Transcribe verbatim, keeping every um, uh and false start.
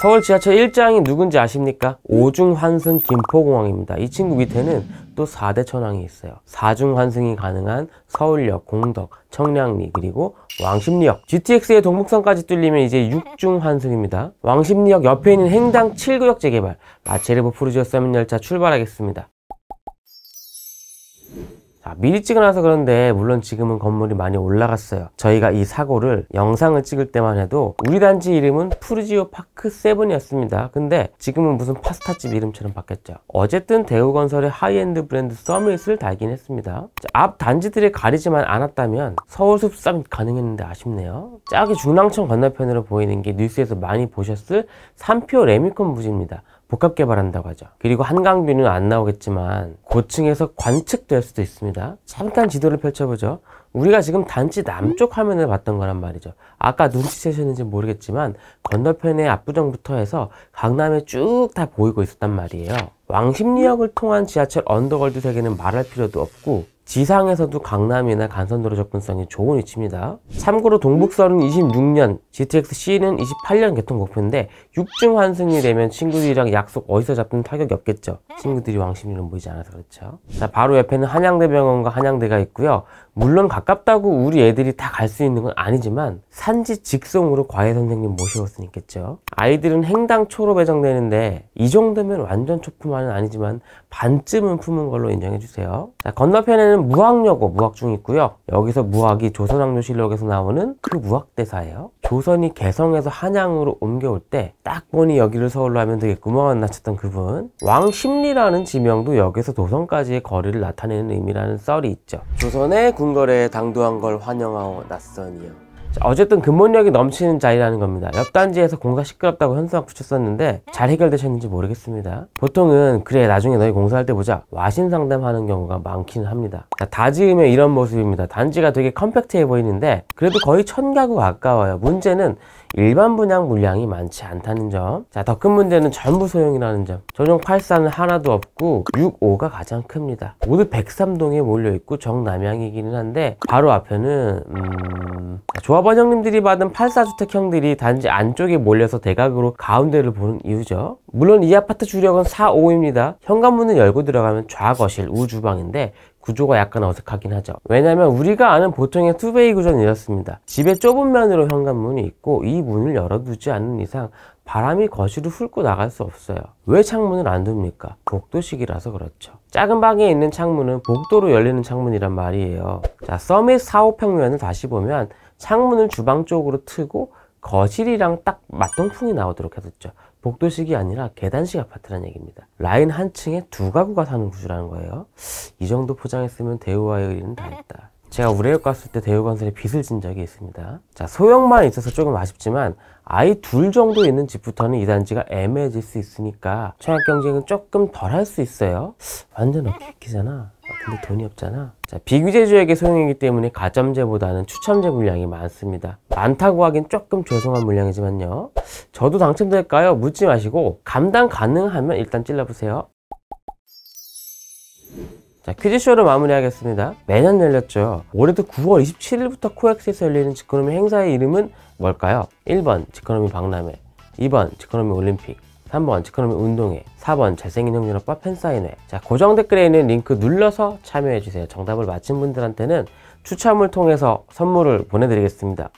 서울 지하철 일 장이 누군지 아십니까? 오중환승 김포공항입니다. 이 친구 밑에는 또 사대 천왕이 있어요. 사중환승이 가능한 서울역, 공덕, 청량리, 그리고 왕십리역. 지티엑스의 동북선까지 뚫리면 이제 육중환승입니다. 왕십리역 옆에 있는 행당 칠구역 재개발, 라체르보푸르지오써밋 열차 출발하겠습니다. 자, 미리 찍어놔서 그런데 물론 지금은 건물이 많이 올라갔어요. 저희가 이 사고를 영상을 찍을 때만 해도 우리 단지 이름은 푸르지오 파크 칠이었습니다. 근데 지금은 무슨 파스타집 이름처럼 바뀌었죠. 어쨌든 대우건설의 하이엔드 브랜드 써밋을 달긴 했습니다. 자, 앞 단지들이 가리지만 않았다면 서울숲 써밋 가능했는데 아쉽네요. 저기 중랑천 건너편으로 보이는 게 뉴스에서 많이 보셨을 삼표 레미콘 부지입니다. 복합 개발한다고 하죠. 그리고 한강뷰는 안 나오겠지만 고층에서 관측될 수도 있습니다. 잠깐 지도를 펼쳐보죠. 우리가 지금 단지 남쪽 화면을 봤던 거란 말이죠. 아까 눈치채셨는지 모르겠지만 건너편의 압구정부터 해서 강남에 쭉 다 보이고 있었단 말이에요. 왕십리역을 통한 지하철 언더월드 세계는 말할 필요도 없고 지상에서도 강남이나 간선도로 접근성이 좋은 위치입니다. 참고로 동북서울은 이십육년, 지티엑스-C는 이십팔년 개통 목표인데 육중 환승이 되면 친구들이랑 약속 어디서 잡든 타격이 없겠죠. 친구들이 왕십리로 모이지 않아서 그렇죠. 자, 바로 옆에는 한양대병원과 한양대가 있고요. 물론 가깝다고 우리 애들이 다 갈 수 있는 건 아니지만 산지 직송으로 과외 선생님 모셔올 수 있겠죠. 아이들은 행당 초로 배정되는데 이 정도면 완전 초품화는 아니지만 반쯤은 품은 걸로 인정해주세요. 자, 건너편에는 무학여고, 무학중 있고요. 여기서 무학이 조선왕조실록에서 나오는 그 무학대사예요. 조선이 개성에서 한양으로 옮겨올 때 딱 보니 여기를 서울로 하면 되겠구먼 나쳤던 그분. 왕십리라는 지명도 여기서 도성까지의 거리를 나타내는 의미라는 썰이 있죠. 조선의 궁궐에 당도한 걸 환영하오 낯선이여. 자, 어쨌든 근본력이 넘치는 자리라는 겁니다. 옆 단지에서 공사 시끄럽다고 현수막 붙였었는데 잘 해결되셨는지 모르겠습니다. 보통은 그래 나중에 너희 공사할 때 보자 와신상담하는 경우가 많기는 합니다. 자, 다 지으면 이런 모습입니다. 단지가 되게 컴팩트해 보이는데 그래도 거의 천 가구 가까워요. 문제는 일반 분양 물량이 많지 않다는 점. 자, 더 큰 문제는 전부 소형이라는 점. 전용 팔 사는 하나도 없고 육, 오가 가장 큽니다. 모두 백삼동에 몰려있고 정남향이기는 한데 바로 앞에는 음... 조합원 형님들이 받은 팔 사주택 형들이 단지 안쪽에 몰려서 대각으로 가운데를 보는 이유죠. 물론 이 아파트 주력은 사, 오입니다. 현관문을 열고 들어가면 좌거실, 우주방인데 구조가 약간 어색하긴 하죠. 왜냐면 우리가 아는 보통의 투베이 구조는 이렇습니다. 집에 좁은 면으로 현관문이 있고 이 문을 열어두지 않는 이상 바람이 거실을 훑고 나갈 수 없어요. 왜 창문을 안 둡니까? 복도식이라서 그렇죠. 작은 방에 있는 창문은 복도로 열리는 창문이란 말이에요. 자, 써밋 사, 오평면을 다시 보면 창문을 주방 쪽으로 트고 거실이랑 딱 맞동풍이 나오도록 해뒀죠. 복도식이 아니라 계단식 아파트란 얘기입니다. 라인 한 층에 두 가구가 사는 구조라는 거예요. 이 정도 포장했으면 대우와의 의리는 다 했다. 제가 우레역 갔을 때 대우건설에 빚을 진 적이 있습니다. 자, 소형만 있어서 조금 아쉽지만 아이 둘 정도 있는 집부터는 이 단지가 애매해질 수 있으니까 청약 경쟁은 조금 덜 할 수 있어요. 완전 어깨끼잖아. 근데 돈이 없잖아. 자, 비규제주에게 소형이기 때문에 가점제보다는 추첨제 물량이 많습니다. 많다고 하긴 조금 죄송한 물량이지만요. 저도 당첨될까요? 묻지 마시고 감당 가능하면 일단 찔러보세요. 자, 퀴즈쇼로 마무리하겠습니다. 매년 열렸죠. 올해도 구월 이십칠일부터 코엑스에서 열리는 집코노미 행사의 이름은 뭘까요? 일번 집코노미 박람회, 이번 집코노미 올림픽, 삼번 집코노미 운동회, 사번 잘생긴 형제오빠 팬사인회. 자, 고정 댓글에 있는 링크 눌러서 참여해주세요. 정답을 맞힌 분들한테는 추첨을 통해서 선물을 보내드리겠습니다.